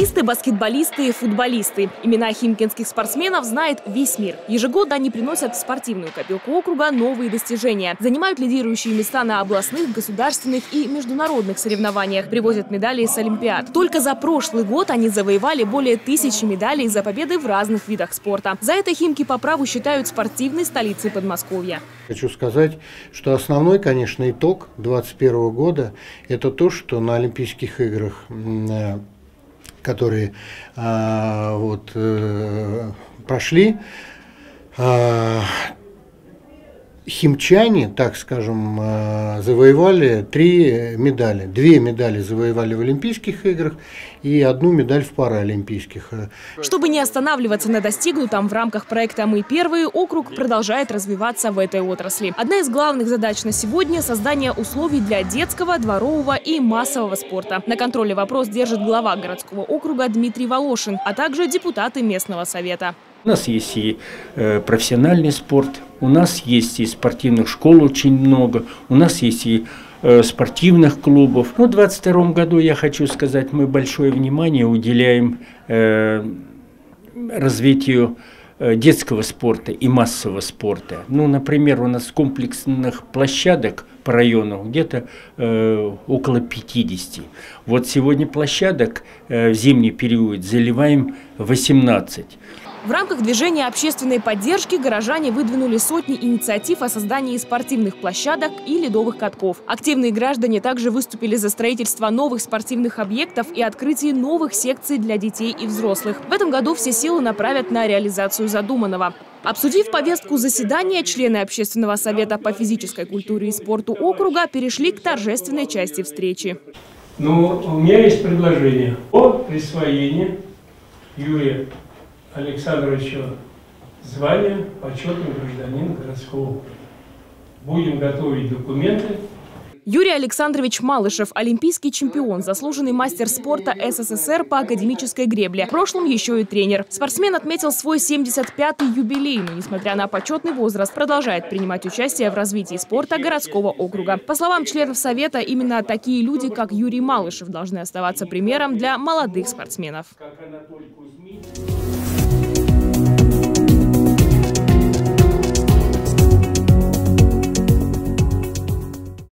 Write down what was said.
Гитаристы, баскетболисты, футболисты. Имена химкинских спортсменов знает весь мир. Ежегодно они приносят в спортивную копилку округа новые достижения. Занимают лидирующие места на областных, государственных и международных соревнованиях. Привозят медали с олимпиад. Только за прошлый год они завоевали более 1000 медалей за победы в разных видах спорта. За это Химки по праву считают спортивной столицей Подмосковья. Хочу сказать, что основной, конечно, итог 2021 года – это то, что на Олимпийских играх, которые прошли, химчане, так скажем, завоевали 3 медали. 2 медали завоевали в Олимпийских играх и 1 медаль в параолимпийских. Чтобы не останавливаться на достигнутом, в рамках проекта «Мы первые» округ продолжает развиваться в этой отрасли. Одна из главных задач на сегодня – создание условий для детского, дворового и массового спорта. На контроле вопрос держит глава городского округа Дмитрий Волошин, а также депутаты местного совета. У нас есть и профессиональный спорт, у нас есть и спортивных школ очень много, у нас есть и спортивных клубов. Но в 2022 году, я хочу сказать, мы большое внимание уделяем развитию детского спорта и массового спорта. Ну, например, у нас комплексных площадок по району где-то около 50. Вот сегодня площадок в зимний период заливаем 18. В рамках движения общественной поддержки горожане выдвинули сотни инициатив о создании спортивных площадок и ледовых катков. Активные граждане также выступили за строительство новых спортивных объектов и открытие новых секций для детей и взрослых. В этом году все силы направят на реализацию задуманного. Обсудив повестку заседания, члены Общественного совета по физической культуре и спорту округа перешли к торжественной части встречи. У меня есть предложение о присвоении Юрия Александровичу звание почетный гражданин городского округа. Будем готовить документы. Юрий Александрович Малышев – олимпийский чемпион, заслуженный мастер спорта СССР по академической гребле. В прошлом еще и тренер. Спортсмен отметил свой 75-й юбилей, но, несмотря на почетный возраст, продолжает принимать участие в развитии спорта городского округа. По словам членов совета, именно такие люди, как Юрий Малышев, должны оставаться примером для молодых спортсменов.